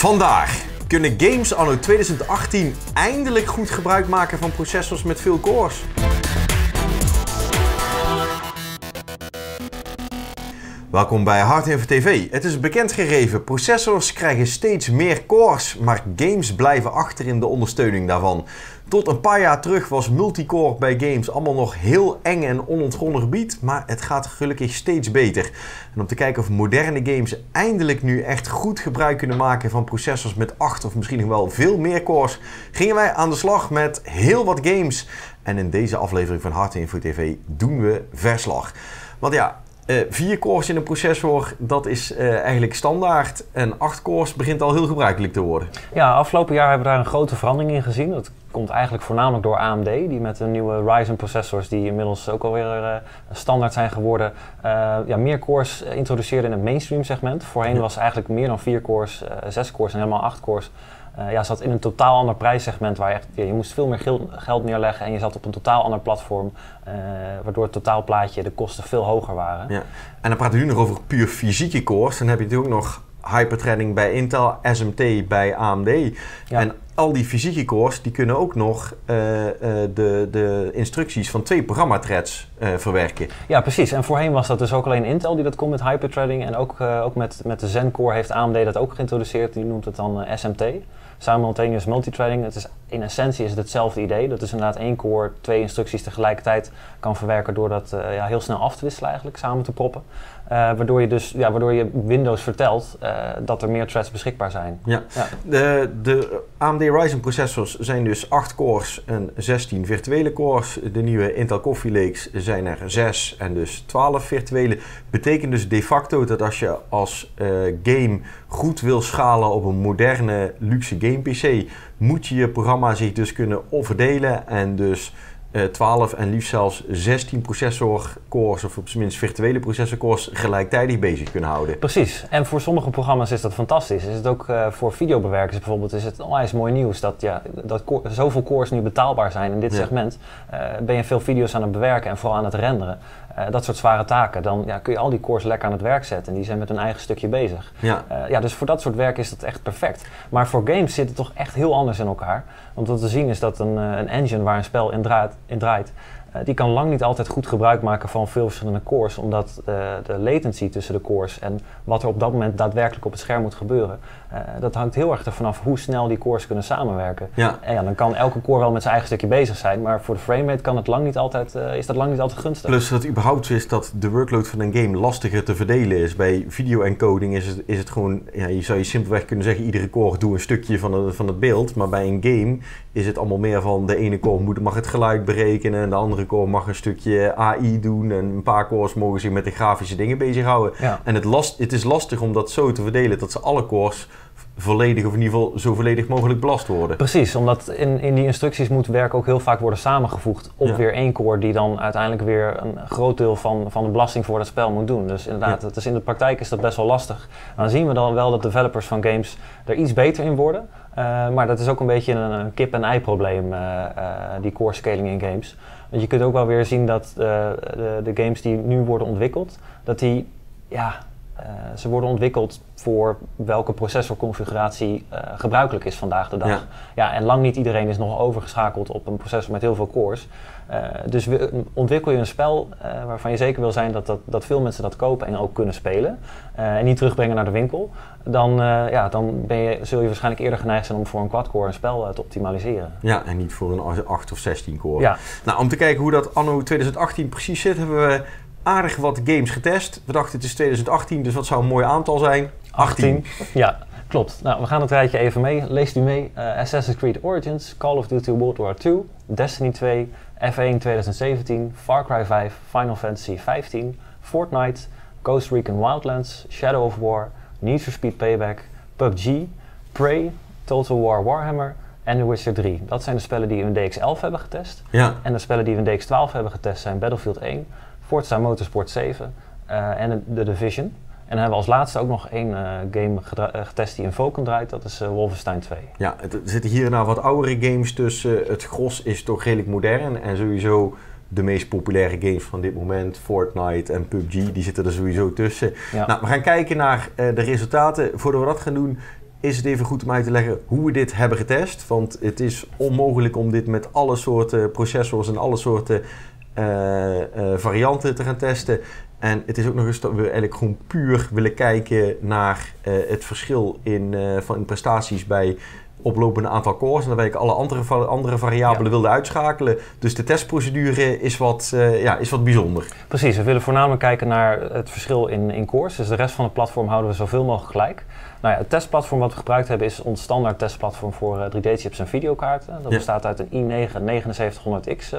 Vandaag kunnen games anno 2018 eindelijk goed gebruik maken van processors met veel cores. Welkom bij Hardware.Info TV. Het is bekend gegeven, processors krijgen steeds meer cores, maar games blijven achter in de ondersteuning daarvan. Tot een paar jaar terug was multicore bij games allemaal nog heel eng en onontgonnen gebied, maar het gaat gelukkig steeds beter. En om te kijken of moderne games eindelijk nu echt goed gebruik kunnen maken van processors met 8 of misschien nog wel veel meer cores, gingen wij aan de slag met heel wat games. En in deze aflevering van Hardware.Info TV doen we verslag. Want ja, 4 cores in een processor, dat is eigenlijk standaard. En 8 cores begint al heel gebruikelijk te worden. Ja, afgelopen jaar hebben we daar een grote verandering in gezien. Dat komt eigenlijk voornamelijk door AMD, die met de nieuwe Ryzen processors, die inmiddels ook alweer standaard zijn geworden, meer cores introduceerde in het mainstream segment. Voorheen was het eigenlijk meer dan 4 cores, 6 cores en helemaal 8 cores. Je zat in een totaal ander prijssegment waar je echt, je moest veel meer geld neerleggen en je zat op een totaal ander platform, waardoor het totaalplaatje, de kosten veel hoger waren. Ja. En dan praten we nu nog over puur fysieke cores. Dan heb je natuurlijk nog hyperthreading bij Intel, SMT bij AMD. Ja. En al die fysieke cores die kunnen ook nog de instructies van 2 programmathreads verwerken. Ja, precies. En voorheen was dat dus ook alleen Intel die dat kon met hyperthreading. En ook met de Zen Core heeft AMD dat ook geïntroduceerd. Die noemt het dan SMT. Simultaneous multithreading. In essentie is het hetzelfde idee. Dat is inderdaad 1 core 2 instructies tegelijkertijd kan verwerken door dat heel snel af te wisselen eigenlijk, samen te proppen. Waardoor je Windows vertelt dat er meer threads beschikbaar zijn. Ja. Ja. De AMD Ryzen processors zijn dus 8 cores en 16 virtuele cores. De nieuwe Intel Coffee Lakes zijn er 6 en dus 12 virtuele. Betekent dus de facto dat als je als game goed wil schalen op een moderne luxe game PC, moet je je programma zich dus kunnen overdelen en dus 12 en liefst zelfs 16 processorcores, of op zijn minst virtuele processorcores, gelijktijdig bezig kunnen houden. Precies, en voor sommige programma's is dat fantastisch. Is het ook voor videobewerkers bijvoorbeeld, is het onwijs mooi nieuws dat zoveel cores nu betaalbaar zijn in dit segment. Ben je veel video's aan het bewerken en vooral aan het renderen. Dat soort zware taken, dan kun je al die cores lekker aan het werk zetten en die zijn met hun eigen stukje bezig. Ja. Dus voor dat soort werk is dat echt perfect. Maar voor games zit het toch echt heel anders in elkaar. Want wat we zien is dat een engine waar een spel in draait, die kan lang niet altijd goed gebruik maken van veel verschillende cores, omdat de latency tussen de cores en wat er op dat moment daadwerkelijk op het scherm moet gebeuren, dat hangt heel erg ervan af hoe snel die cores kunnen samenwerken. Ja. En dan kan elke core wel met zijn eigen stukje bezig zijn, maar voor de framerate kan het lang niet altijd, is dat lang niet altijd gunstig. Plus dat het überhaupt is dat de workload van een game lastiger te verdelen is. Bij video-encoding is het gewoon, ja, je zou je simpelweg kunnen zeggen, iedere core doet een stukje van het beeld, maar bij een game is het allemaal meer van de ene core mag het geluid berekenen en de andere core mag een stukje AI doen en een paar cores mogen zich met de grafische dingen bezighouden. Ja. En het is lastig om dat zo te verdelen dat ze alle cores volledig, of in ieder geval zo volledig mogelijk belast worden. Precies, omdat in die instructies moet werk ook heel vaak worden samengevoegd op weer 1 core die dan uiteindelijk weer een groot deel van de belasting voor dat spel moet doen. Dus inderdaad, dus in de praktijk is dat best wel lastig. En dan zien we dan wel dat developers van games er iets beter in worden. Maar dat is ook een beetje een kip-en-ei probleem, die core scaling in games. Want je kunt ook wel weer zien dat de games die nu worden ontwikkeld, dat die, ze worden ontwikkeld voor welke processorconfiguratie gebruikelijk is vandaag de dag. Ja. Ja, en lang niet iedereen is nog overgeschakeld op een processor met heel veel cores. Dus ontwikkel je een spel waarvan je zeker wil zijn dat veel mensen dat kopen en ook kunnen spelen. En niet terugbrengen naar de winkel. Dan zul je waarschijnlijk eerder geneigd zijn om voor een quad-core een spel te optimaliseren. Ja, en niet voor een 8 of 16 core. Ja. Nou, om te kijken hoe dat anno 2018 precies zit, hebben we aardig wat games getest. We dachten het is 2018, dus wat zou een mooi aantal zijn? 18. Ja, klopt. Nou, we gaan het rijtje even mee. Leest u mee. Assassin's Creed Origins, Call of Duty World War II, Destiny 2, F1 2017, Far Cry 5, Final Fantasy 15, Fortnite, Ghost Recon Wildlands, Shadow of War, Need for Speed Payback, PUBG, Prey, Total War Warhammer en The Witcher 3. Dat zijn de spellen die we in DX11 hebben getest. Ja. En de spellen die we in DX12 hebben getest zijn Battlefield 1, Forza Motorsport 7 en The Division. En dan hebben we als laatste ook nog 1 game getest die in Vulkan draait. Dat is Wolfenstein 2. Ja, er zitten hier nou wat oudere games tussen. Het gros is toch redelijk modern. En sowieso de meest populaire games van dit moment, Fortnite en PUBG, die zitten er sowieso tussen. Ja. Nou, we gaan kijken naar de resultaten. Voordat we dat gaan doen, is het even goed om uit te leggen hoe we dit hebben getest. Want het is onmogelijk om dit met alle soorten processors en alle soorten varianten te gaan testen. En het is ook nog eens dat we eigenlijk gewoon puur willen kijken naar het verschil in prestaties bij oplopende aantal cores. En dan wij alle andere variabelen wilden uitschakelen. Dus de testprocedure is wat bijzonder. Precies, we willen voornamelijk kijken naar het verschil in cores. Dus de rest van het platform houden we zoveel mogelijk gelijk. Nou ja, het testplatform wat we gebruikt hebben is ons standaard testplatform voor 3D-chips en videokaarten. Dat bestaat uit een i9-7900X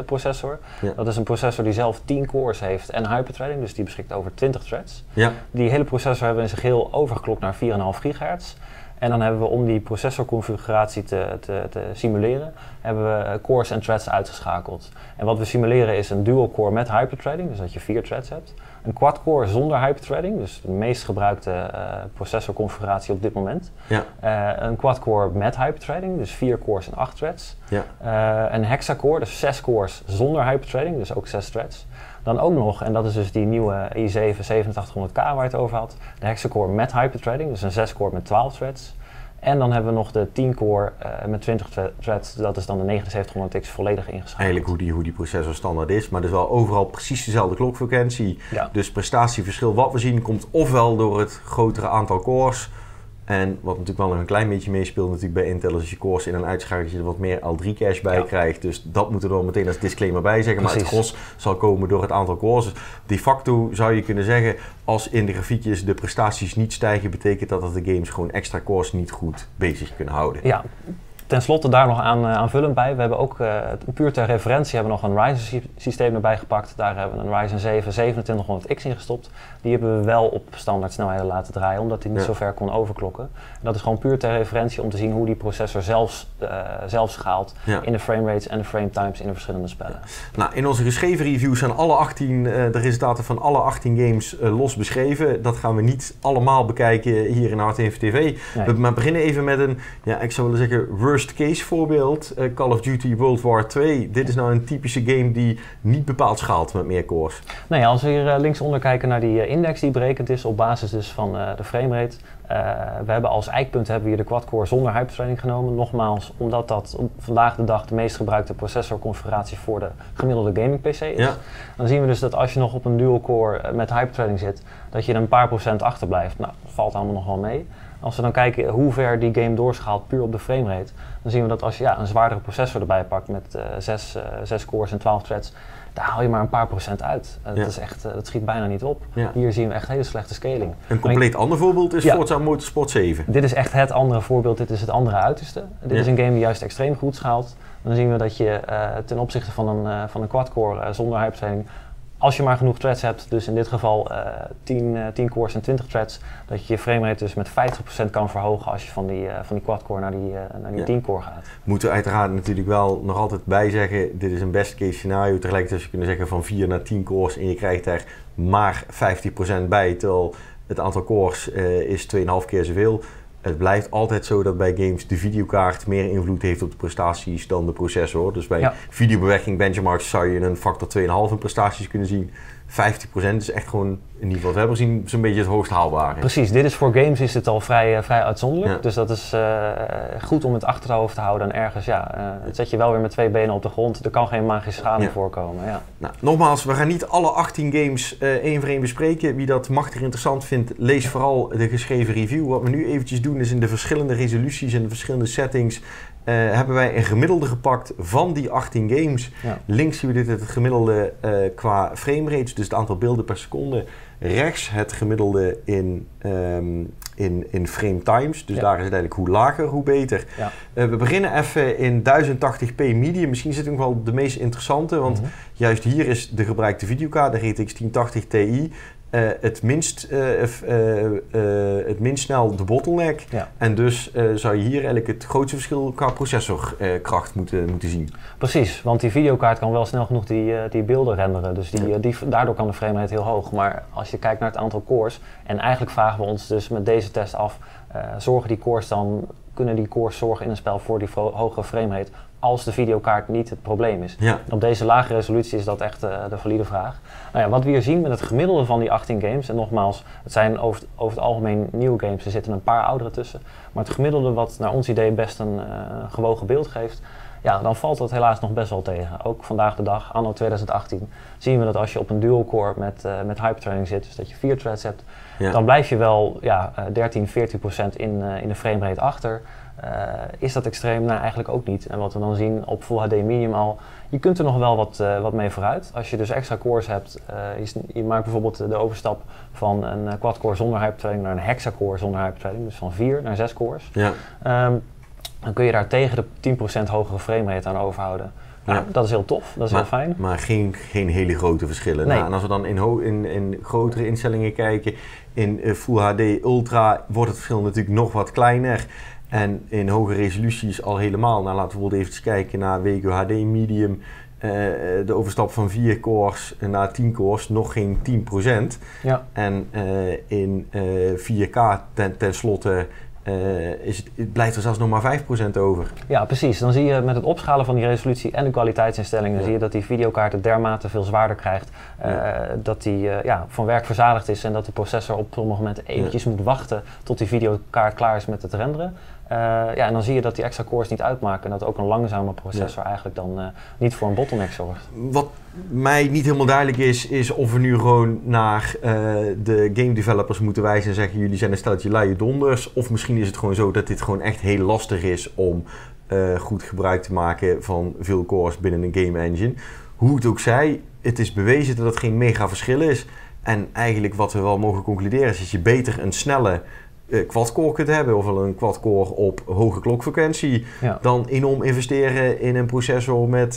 processor. Ja. Dat is een processor die zelf 10 cores heeft en hyperthreading, dus die beschikt over 20 threads. Ja. Die hele processor hebben we in zijn geheel overgeklokt naar 4,5 gigahertz. En dan hebben we, om die processorconfiguratie te simuleren, hebben we cores en threads uitgeschakeld. En wat we simuleren is een dual core met hyperthreading, dus dat je 4 threads hebt. Een quad core zonder hyperthreading, dus de meest gebruikte processorconfiguratie op dit moment. Ja. Een quad core met hyperthreading, dus 4 cores en 8 threads. Ja. Een hexacore, dus 6 cores zonder hyperthreading, dus ook 6 threads. Dan ook nog, en dat is dus die nieuwe i7-8700K waar je het over had, de hexacore met hyperthreading, dus een 6-core met 12 threads. En dan hebben we nog de 10-core met 20 threads, dat is dan de 7900X volledig ingeschakeld. Eigenlijk hoe die processor standaard is, maar dus wel overal precies dezelfde klokfrequentie. Ja. Dus prestatieverschil wat we zien komt ofwel door het grotere aantal cores, en wat natuurlijk wel nog een klein beetje meespeelt natuurlijk bij Intel, als je cores in en uitschakelt, je er wat meer L3 cache bij krijgt. Dus dat moeten we er meteen als disclaimer bij zeggen. Precies. Maar het gros zal komen door het aantal cores. Dus de facto zou je kunnen zeggen, als in de grafiekjes de prestaties niet stijgen, betekent dat de games gewoon extra cores niet goed bezig kunnen houden. Ja. Ten slotte daar nog aanvullend bij, we hebben ook puur ter referentie hebben we nog een Ryzen systeem erbij gepakt. Daar hebben we een Ryzen 7 2700X in gestopt. Die hebben we wel op standaard snelheden laten draaien, omdat die niet zo ver kon overklokken. En dat is gewoon puur ter referentie om te zien hoe die processor zelf schaalt in de framerates en de frametimes in de verschillende spellen. Ja. Nou, in onze geschreven reviews zijn alle 18, de resultaten van alle 18 games los beschreven. Dat gaan we niet allemaal bekijken hier in Hardware.Info TV. Nee. Maar beginnen even met een, ik zou willen zeggen, worst case voorbeeld, Call of Duty World War II. Dit is nou een typische game die niet bepaald schaalt met meer cores. Nou ja, als we hier linksonder kijken naar die index die berekend is op basis dus van de framerate. We hebben als eikpunt hier de quad-core zonder hyperthreading genomen. Nogmaals, omdat dat vandaag de dag de meest gebruikte processorconfiguratie voor de gemiddelde gaming PC is. Ja. Dan zien we dus dat als je nog op een dual-core met hyperthreading zit, dat je er een paar procent achterblijft. Nou, dat valt allemaal nog wel mee. Als we dan kijken hoe ver die game doorschaalt puur op de framerate, dan zien we dat als je een zwaardere processor erbij pakt met 6 cores en 12 threads, daar haal je maar een paar procent uit. Dat schiet bijna niet op. Ja. Hier zien we echt hele slechte scaling. Een compleet ander voorbeeld is Forza Motorsport 7. Dit is echt het andere voorbeeld, dit is het andere uiterste. Dit is een game die juist extreem goed schaalt. Dan zien we dat je ten opzichte van een quad-core zonder hyperthreading, als je maar genoeg threads hebt, dus in dit geval 10 cores en 20 threads, dat je je framerate dus met 50% kan verhogen als je van die quad-core naar die 10-core gaat. Moeten we uiteraard natuurlijk wel nog altijd bij zeggen, dit is een best case scenario. Tegelijkertijd zou je kunnen zeggen van 4 naar 10 cores en je krijgt daar maar 50% bij, terwijl het aantal cores is 2,5 keer zoveel. Het blijft altijd zo dat bij games de videokaart meer invloed heeft op de prestaties dan de processor. Dus bij videobewerking benchmarks zou je een factor 2,5 in prestaties kunnen zien. 50% is echt gewoon, in ieder geval we hebben gezien, zo'n beetje het hoogst haalbare. Precies, dit is voor games is dit al vrij uitzonderlijk. Ja. Dus dat is goed om het achterhoofd te houden. En ergens, het zet je wel weer met 2 benen op de grond. Er kan geen magische schaduw voorkomen. Ja. Nou, nogmaals, we gaan niet alle 18 games één voor één bespreken. Wie dat machtig interessant vindt, lees vooral de geschreven review. Wat we nu eventjes doen is in de verschillende resoluties en de verschillende settings hebben wij een gemiddelde gepakt van die 18 games. Ja. Links zien we dit het gemiddelde qua framerates, dus het aantal beelden per seconde. Rechts het gemiddelde in frame times. Dus daar is het eigenlijk hoe lager, hoe beter. Ja. We beginnen even in 1080p medium. Misschien zit het nog wel de meest interessante, want juist hier is de gebruikte videokaart, de RTX 1080 Ti. Het minst snel de bottleneck. Ja. En dus zou je hier eigenlijk het grootste verschil qua processorkracht moeten zien. Precies, want die videokaart kan wel snel genoeg die beelden renderen. Dus daardoor kan de framerate heel hoog. Maar als je kijkt naar het aantal cores, en eigenlijk vragen we ons dus met deze test af, zorgen die cores dan kunnen die cores zorgen in een spel voor die hogere framerate als de videokaart niet het probleem is. Ja. Op deze lage resolutie is dat echt de valide vraag. Nou ja, wat we hier zien met het gemiddelde van die 18 games, en nogmaals, het zijn over het algemeen nieuwe games, er zitten een paar oudere tussen, maar het gemiddelde wat naar ons idee best een gewogen beeld geeft, ja, dan valt dat helaas nog best wel tegen. Ook vandaag de dag, anno 2018, zien we dat als je op een dual core met hyperthreading zit, dus dat je 4 threads hebt, ja, dan blijf je wel 13-14% in de framerate achter. Is dat extreem? Nou, eigenlijk ook niet. En wat we dan zien op Full HD Medium al, je kunt er nog wel wat mee vooruit. Als je dus extra cores hebt, je maakt bijvoorbeeld de overstap van een quad-core zonder hyperthreading naar een hexa-core zonder hyperthreading, dus van 4 naar 6 cores. Ja. Dan kun je daar tegen de 10% hogere framerate aan overhouden. Nou, ja, dat is heel tof, dat is heel fijn. Maar geen hele grote verschillen. Nee. Nou, en als we dan in grotere instellingen kijken, in Full HD Ultra wordt het verschil natuurlijk nog wat kleiner. En in hoge resoluties al helemaal. Nou, laten we bijvoorbeeld even kijken naar WQHD Medium. De overstap van 4 cores naar 10 cores, nog geen 10%. Ja. En in 4K tenslotte... het blijft er zelfs nog maar 5% over. Ja, precies. Dan zie je met het opschalen van die resolutie en de kwaliteitsinstellingen, ja, zie je dat die videokaart het dermate veel zwaarder krijgt. Ja. Dat die van werk verzadigd is en dat de processor op sommige momenten eventjes, ja, moet wachten tot die videokaart klaar is met het renderen. En dan zie je dat die extra cores niet uitmaken en dat ook een langzame processor, ja, eigenlijk dan niet voor een bottleneck zorgt. Wat mij niet helemaal duidelijk is of we nu gewoon naar de game developers moeten wijzen en zeggen jullie zijn een steltje luie donders, of misschien is het gewoon zo dat dit gewoon echt heel lastig is om goed gebruik te maken van veel cores binnen een game engine. Hoe het ook zij, het is bewezen dat het geen mega verschil is en eigenlijk wat we wel mogen concluderen is dat je beter een snelle quadcore kunt hebben, of een quadcore op hoge klokfrequentie, ja, dan enorm investeren in een processor met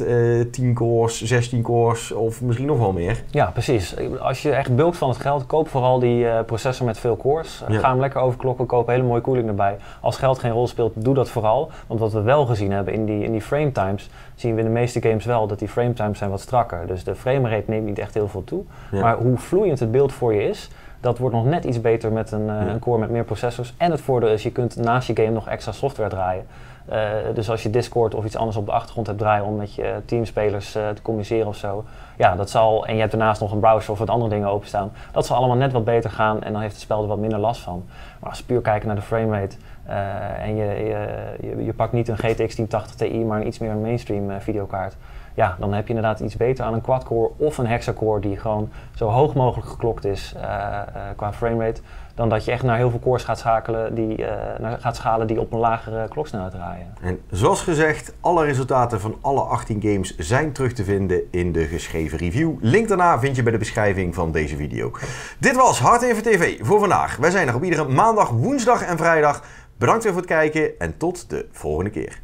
10 cores, 16 cores of misschien nog wel meer. Ja, precies. Als je echt bulkt van het geld, koop vooral die processor met veel cores. Ja. Ga hem lekker overklokken, koop hele mooie koeling erbij. Als geld geen rol speelt, doe dat vooral. Want wat we wel gezien hebben in die frame times, zien we in de meeste games wel dat die frame times zijn wat strakker. Dus de framerate neemt niet echt heel veel toe. Ja. Maar hoe vloeiend het beeld voor je is, dat wordt nog net iets beter met een core met meer processors. En het voordeel is, je kunt naast je game nog extra software draaien. Dus als je Discord of iets anders op de achtergrond hebt draaien om met je teamspelers te communiceren of zo. Ja, dat zal, en je hebt daarnaast nog een browser of wat andere dingen openstaan. Dat zal allemaal net wat beter gaan en dan heeft het spel er wat minder last van. Maar als we puur kijken naar de framerate en je pakt niet een GTX 1080 Ti, maar een iets meer een mainstream videokaart. Ja, dan heb je inderdaad iets beter aan een quad-core of een hexa-core die gewoon zo hoog mogelijk geklokt is qua framerate, dan dat je echt naar heel veel cores gaat schakelen die op een lagere kloksnelheid draaien. En zoals gezegd, alle resultaten van alle 18 games zijn terug te vinden in de geschreven review. Link daarna vind je bij de beschrijving van deze video. Dit was Hardware.Info TV voor vandaag. Wij zijn er op iedere maandag, woensdag en vrijdag. Bedankt weer voor het kijken en tot de volgende keer.